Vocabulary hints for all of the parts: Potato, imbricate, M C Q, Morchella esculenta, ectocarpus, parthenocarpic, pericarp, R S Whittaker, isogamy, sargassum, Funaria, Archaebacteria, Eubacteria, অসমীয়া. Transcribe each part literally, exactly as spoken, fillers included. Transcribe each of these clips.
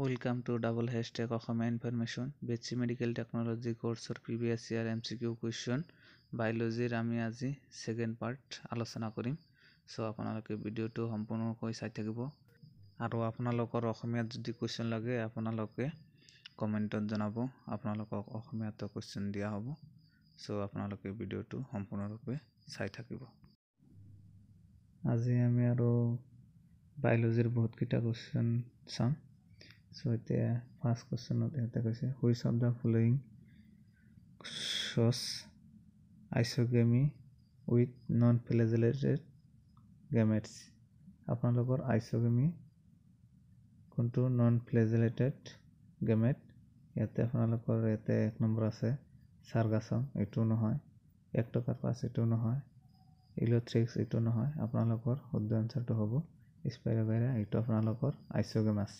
Welcome to double hashtag Okhama information. B H C medical technology course or previous year M C Q question biology আমি আজি second part আলোচনা কৰিম so আপোনালোকে ভিডিওটো সম্পূৰ্ণকৈ চাই থাকিব আৰু আপোনালোকৰ অসমীয়া যদি কোৱেশ্চন লাগে আপোনালোকে কমেন্টত জনাব আপোনালোকক অসমীয়াত কোৱেশ্চন দিয়া হ'ব সো আপোনালোকে ভিডিওটো সম্পূৰ্ণৰূপে চাই থাকিব আজি আমি আৰু biologyৰ বহুত কিটা কোৱেশ্চন চাম So, the first question is which of the following shows isogamy with non pelagic gametes? Upon the isogamy contour non pelagic gamete, yet the funnel at the number say sargassum, a tunohoi, ectocarpus, a tunohoi, ilotrix, a tunohoi, upon the core, who the answer to hobo, is paravera, it of nalocor, isogamous.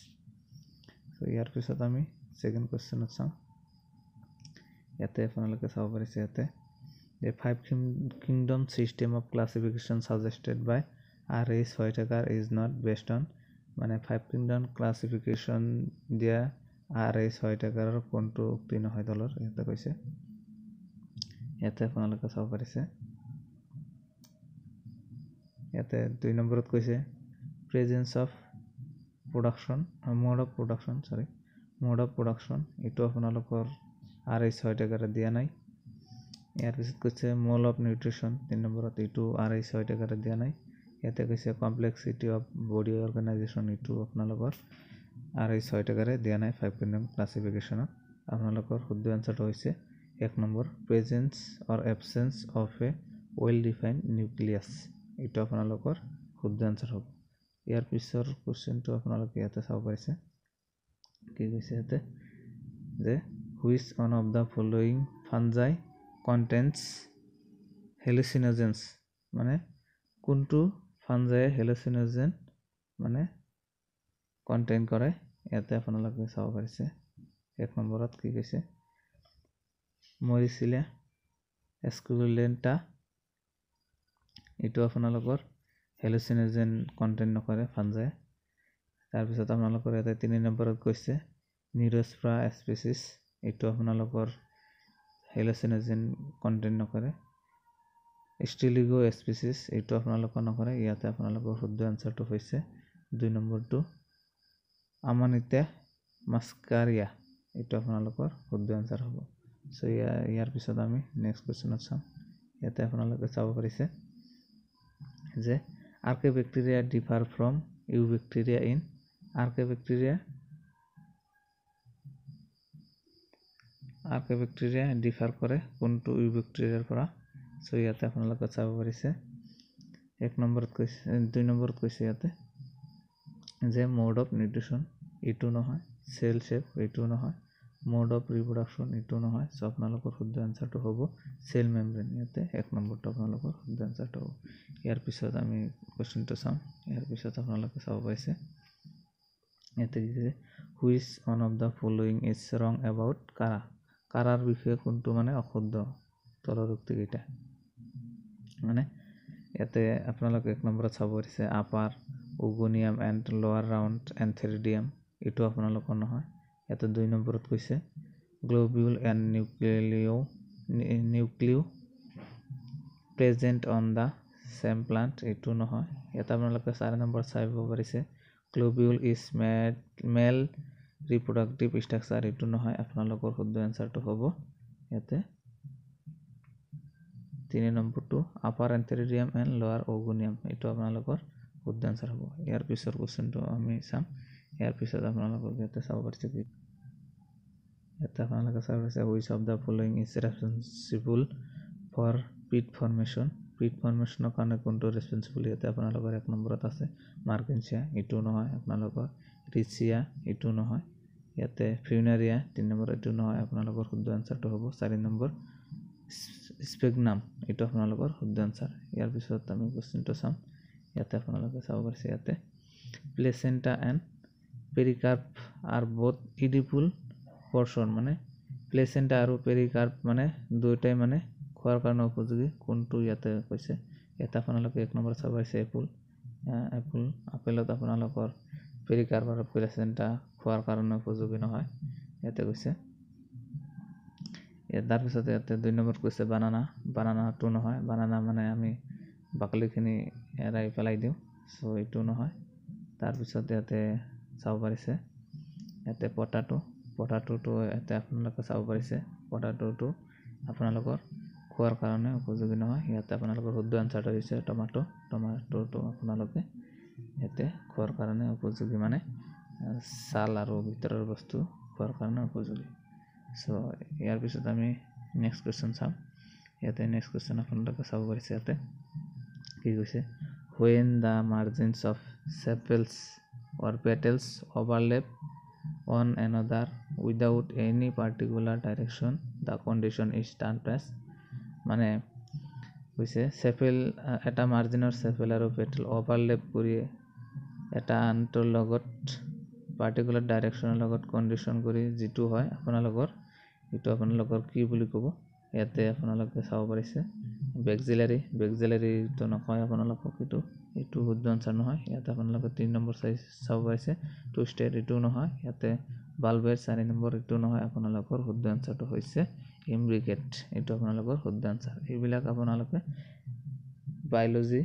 So here is the second question. The five kingdom system of classification suggested by R S Whittaker is not based on the five kingdom classification the R S Whittaker contour of the question. Presence of production uh, mode of production sorry mode of production it of analogor R S Whittaker দিয়া নাই ইয়ার বিষয় কইছে mole of nutrition তিন নম্বরত এটু R S Whittaker দিয়া নাই এতে কইছে complexity of body organization এটু আপনালগর R S Whittaker দিয়া নাই five kingdom classification আপনালগর শুদ্ধ অ্যানসার হইছে এক নম্বর presence or absence of a well defined nucleus it of আপনালগর শুদ্ধ অ্যানসার হবে Air pressure question to Apnalakata Savarese. The which one of the following fungi contains hallucinogens? Mane Kuntu fungi hallucinogen Mane contain corre at the Apnalaka Savarese. Ek number Kigese Morchella esculenta. It of Nalakor. Hallucinogen content নকৰে ফাঞ্জে তাৰ পিছত আপোনালোকৰ এটা তিনি নম্বৰত কৈছে নিউৰস্প্ৰা species এটো আপোনালোকৰ hallucinogen content নকৰে ষ্টিলিগো স্পিচিছ এটো আপোনালোকৰ নকৰে ইয়াতে আপোনালোকৰ শুদ্ধ আনসাৰটো হৈছে দুই নম্বৰটো আমানিতা muscaria এটো আপোনালোকৰ শুদ্ধ আনসাৰ হ'ব সো ইয়াৰ পিছত আমি নেক্সট কোৱেশ্চনত যাম ইয়াতে আপোনালোকে চাব পাৰিছে যে Archaebacteria differ from Eubacteria in Archaebacteria. Archaebacteria differ करे कुन्टू Eubacteria परा, so याते अपन लोग कच्चा बरी से एक नंबर कोई दो नंबर कोई से याते, जब mode of nutrition इटू ना है, cell shape इटू ना है, mode of reproduction इटू ना है, so अपन लोग को खुद आंसर तो होगा cell membrane याते एक नंबर तो अपन लोग को खुद आंसर तो ইয়াৰ পিছত আমি কোৱেশ্চনটো চাম ইয়াৰ পিছত আপোনালোকে চাব পাইছে এতে যে which one of the following is wrong about কাৰা কাৰাৰ বিষয়ে কোনটো মানে অশুদ্ধ তলৰুক্তি এটা মানে এতে আপোনালোকে এক নম্বৰত চাব পাৰিছে upper oogonium and lower round antheridium এটো আপোনালোকৰ নহয় এতে দুই নম্বৰত কৈছে globule and nucule nucule present on the Same plant a two no hoy. Yet apnalaka sare number five over is globule is male, male reproductive structure a two no hoy. Apnalakor khuddo answer to hobo. Yet three number two upper antheridium and lower ogonium. It apnalakor khuddo answer hobo. Air pressure question to ami sam. Air pressure apnalakor yet sabar chiki. Yet apnalaka sabar se which of the following is responsible for peat formation? Peat formation of an contour responsibility at the Panaloga Numberase, Markensia, Itunoa, Apnaloga, Ricia, Itunoa, yet the Funaria, Tinamber, Itunoa, Apnalogor, who dancer to Hobo, Sarin number Spignum, it of Nalogor, who dancer, Yarbisotami question to some, yet the Panaloga Savarsiate, Placenta and Pericarp are both Oedipal portion money, Placenta or Pericarp money, do time money. খোৱাৰ কাৰণে উপযোগী কোনটো ইয়াতে কৈছে এটা আপোনালোকে এক নম্বৰ চাবাইছে এপল এপল আপেলত আপোনালোকৰ pericarp placenta খোৱাৰ কাৰণে উপযোগী নহয় ইয়াতে কৈছে ইয়াৰ পিছতে ইয়াতে দুই নম্বৰ কৈছে বানানা বানানা টু নহয় বানানা মানে আমি বাকলিখিনি এৰাই পেলাই দিও সো এটো নহয় তাৰ পিছতে ইয়াতে চাও পৰিছে ইয়াতে পটাটো পটাটো টু ইয়াতে আপোনালোকে চাও পৰিছে পটাটো টু আপোনালোকৰ খোৱাৰ কাৰণে উপযোগী নহয় ইয়াতে আপোনালোকৰ শুদ্ধ আনসাৰটো হৈছে টমেটো টমেটো টু আপোনালোকে এতে খোৱাৰ কাৰণে উপযোগী মানে সাল আৰু ভিতৰৰ বস্তু খোৱাৰ কাৰণে উপযোগী সো ইয়াৰ পিছত আমি নেক্সট কোৱেশ্চন চাম ইয়াতে নেক্সট কোৱেশ্চন আপোনালোকে চাব পাৰিছে ইয়াতে কি কৈছে when the margins of sepals or petals overlap on another without any particular direction the condition is termed as মানে কৈছে সেপেল এটা মাৰ্জিনৰ সেপেল আৰু পেটল ওভাৰল্যাপ কৰি এটা আন্তৰ লগত পাৰ্টিকুলাৰ ডাইৰেকচনৰ লগত কন্ডিশন কৰি যেটো হয় আপোনালোকৰ এটো আপোনালোকৰ কি বুলি কব ইয়াতে আপোনালোকে চাব পাৰিছে বেক্সিলাৰি বেক্সিলাৰি তো নহয় আপোনালোকৰ কিটো এটো শুদ্ধ আনসাৰ নহয় ইয়াতে আপোনালোকৰ তিন নম্বৰ সাইজ চাব পাৰিছে টু স্টেট এটো নহয় ইয়াতে বালবেৰ চাৰি নম্বৰ এটো নহয় আপোনালোকৰ শুদ্ধ আনসাৰটো হৈছে imbricate এটো আপোনালোকৰ শুদ্ধ আনসাৰ এইবিলাক আপোনালোকে biology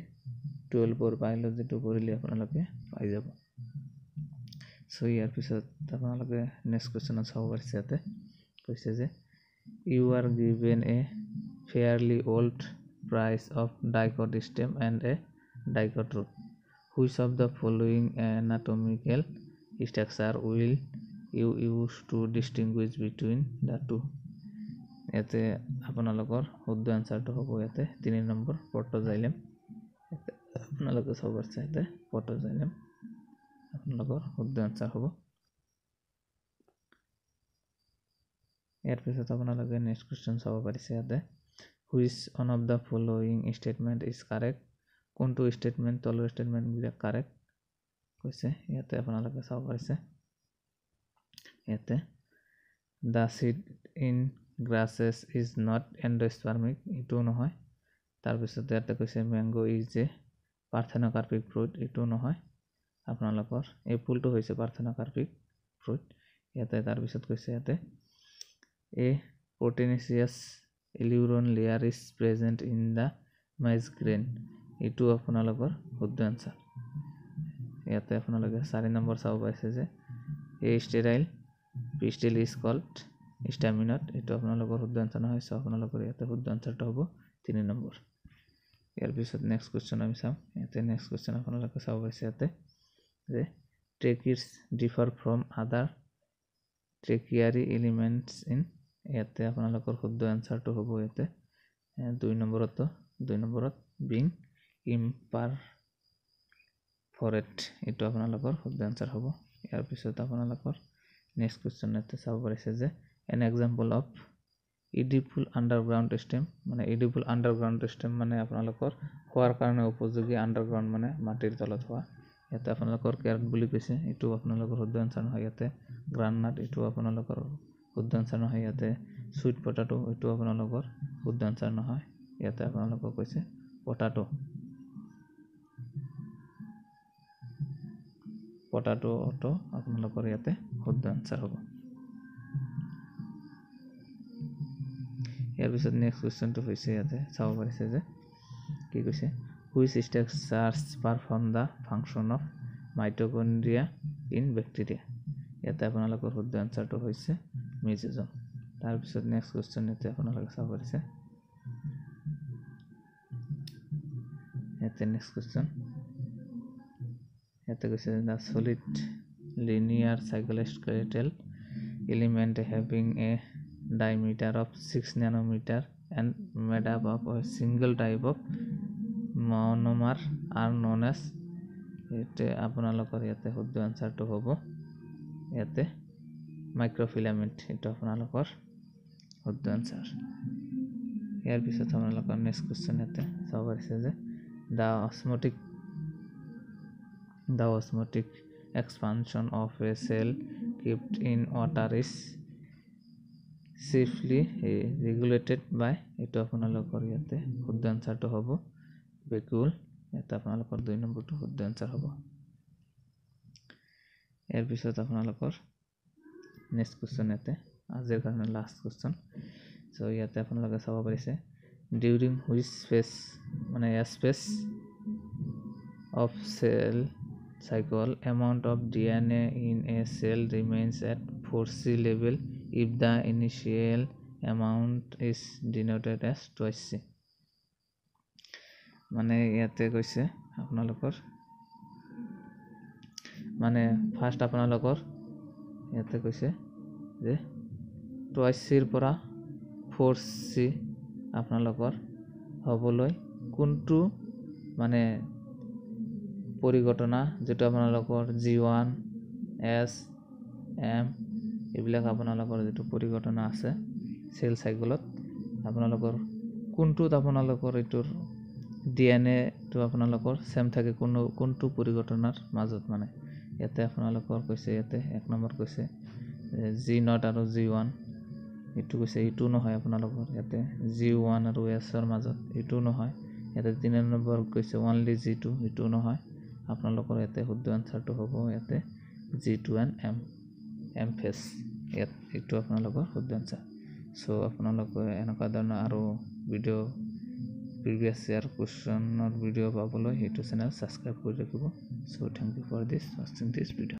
twelve or biology two কৰিলে আপোনালোকে পাই যাব সো ইয়াৰ পিছত আপোনালোকে নেক্সট কোৱেশ্চন চাব পাৰিছেতে কৈছে যে you are given a fairly old price of dicot stem and a dicot root which of the following anatomical structure will you use to distinguish between the two এতে আপোনালোকৰ শুদ্ধ আনসাৰটো হ'ব ইয়াতে তিন নম্বৰ পট'জাইলেম আপোনালোকে চাব পাৰিছে ইয়াতে পট'জাইলেম আপোনালোকৰ শুদ্ধ আনসাৰ হ'ব ইয়াৰ পিছত আপোনালোকে নেক্সট কোৱেশ্চন চাব পাৰিছে ইয়াতে which one of the following statement is correct কোনটো স্টেটমেন্ট তলৰ স্টেটমেন্ট গিলা কাৰেক্ট কৈছে ইয়াতে আপোনালোকে চাব পাৰিছে ইয়াতে the seed in grasses is not endospermic এটো নহয় তাৰ পিছত ইয়াতে কৈছে mango is a parthenocarpic fruit এটো নহয় আপোনালোকৰ এই ফুলটো হৈছে parthenocarpic fruit ইয়াতে তাৰ পিছত কৈছে ইয়াতে a proteinaceous aluron layer is present in the maize grain এটো আপোনালোকৰ শুদ্ধ আনসাৰ ইয়াতে আপোনালোকে চাৰি নম্বৰ চাব পাইছে যে a sterile pistil is called স্টামিনাট এটা আপোনালোকৰ শুদ্ধ আনসাৰ নহয় সো আপোনালোকৰ ইয়াতে শুদ্ধ আনসাৰটো হ'ব তিন নম্বৰ ইয়াৰ পিছত নেক্সট কোৱেশ্চন আমি চাম ইয়াতে নেক্সট কোৱেশ্চন আপোনালোকে চাব পাইছে ইয়াতে যে ট্ৰেকিয়াছ ডিফাৰ ফ্ৰম আদাৰ ট্ৰেকিয়াৰী এলিমেন্টছ ইন ইয়াতে আপোনালোকৰ শুদ্ধ আনসাৰটো হ'ব ইয়াতে দুই নম্বৰত দুই নম্বৰত বিং ইমপাৰফৰেট এটা আপোনালোকৰ শুদ্ধ আনসাৰ হ'ব ইয়াৰ পিছত আপোনালোকৰ নেক্সট কোৱেশ্চন ইয়াতে চাব পাইছে যে an example of edible underground stem মানে edible underground stem মানে আপোনালোকৰ খোৱাৰ কাৰণে উপযোগী underground মানে মাটিৰ তলত হোৱা এটা আপোনালোকৰ carrot বুলি কৈছে এটো আপোনালোকৰ শুদ্ধ আনসাৰ নহয় ইয়াতে granite এটো আপোনালোকৰ শুদ্ধ আনসাৰ নহয় ইয়াতে sweet potato এটো আপোনালোকৰ শুদ্ধ আনসাৰ নহয় ইয়াতে আপোনালোকৰ কৈছে potato potato অটো আপোনালোকৰ ইয়াতে শুদ্ধ আনসাৰ হ'ব ইয়াৰ পিছত নেক্সট কোৱেশ্চনটো হৈছে ইয়াতে চাব পাৰিছে যে কি কৈছে which structures perform the function of mitochondria in bacteria ইয়াতে আপোনালোকৰ শুদ্ধ আনসাৰটো হৈছে মেজোজোম তাৰ পিছত নেক্সট কোৱেশ্চন ইয়াতে আপোনালোকে চাব পাৰিছে ইয়াতে নেক্সট কোৱেশ্চন ইয়াতে কৈছে the solid linear cytoskeletal element having a diameter of six nanometer and made up of a single type of monomer are known as এতে আপোনালোকৰ ইয়াতে শুদ্ধ আনসাৰটো হ'ব ইয়াতে মাইক্ৰোফিলামেন্ট এটা আপোনালোকৰ শুদ্ধ আনসাৰ ইয়াৰ পিছত আপোনালোকৰ নেক্সট কোৱেশ্চন ইয়াতে চাব পাৰিছে যে the osmotic the osmotic expansion of a cell kept in water is safely regulated by এটা আপোনালোকৰ ইয়াতে শুদ্ধ আনসাৰটো হ'ব বেকুল এটা আপোনালোকৰ দুই নম্বৰটো শুদ্ধ আনসাৰ হ'ব ইয়াৰ পিছত আপোনালোকৰ নেক্সট কোশ্চন এতে আজিৰ কাৰণে লাষ্ট কোশ্চন সো ইয়াতে আপোনালোকে চাব পাৰিছে ডিউৰিং হুইচ স্পেস মানে a space of cell cycle amount of DNA in a cell remains at four C level if the initial amount is denoted as twice মানে ইয়াতে কৈছে আপোনালোকৰ মানে ফাৰ্স্ট আপোনালোকৰ ইয়াতে কৈছে যে টুৱাইস এৰ পৰা ফোৰ সি আপোনালোকৰ হবলৈ কোনটো মানে পৰিঘটনা যেটা আপোনালোকৰ জি ওয়ান এস এম এবিলাক আপোনালোকৰ যেটো পৰিঘটনা আছে সেল সাইকেলত আপোনালোকৰ কোনটো আপোনালোকৰ ইটোৰ ডিএনএ তো আপোনালোকৰ সেম থাকে কোন কোনটো পৰিঘটনাৰ মাজত মানে ইয়াতে আপোনালোকৰ কৈছে ইয়াতে এক নম্বৰ কৈছে জি শূন্য আৰু জি ওয়ান ইটো কৈছে ইটো নহয় আপোনালোকৰ ইয়াতে জি ওয়ান আৰু এছৰ মাজত ইটো নহয় ইয়াতে তিনি নম্বৰ কৈছে অনলি জি টু ইটো নহয় আপোনালোকৰ ইয়াতে শুদ্ধ আনসারটো হ'ব ইয়াতে G two and m m phase ইয়াত ইটো আপোনালোকৰ শুদ্ধ আনসাৰ সো আপোনালোকৰ এনেকুৱা ধৰণৰ আৰু video previous year question or video পাবলৈ এইটো চেনেল সাবস্ক্ৰাইব কৰি ৰাখিব so thank you for this watching this video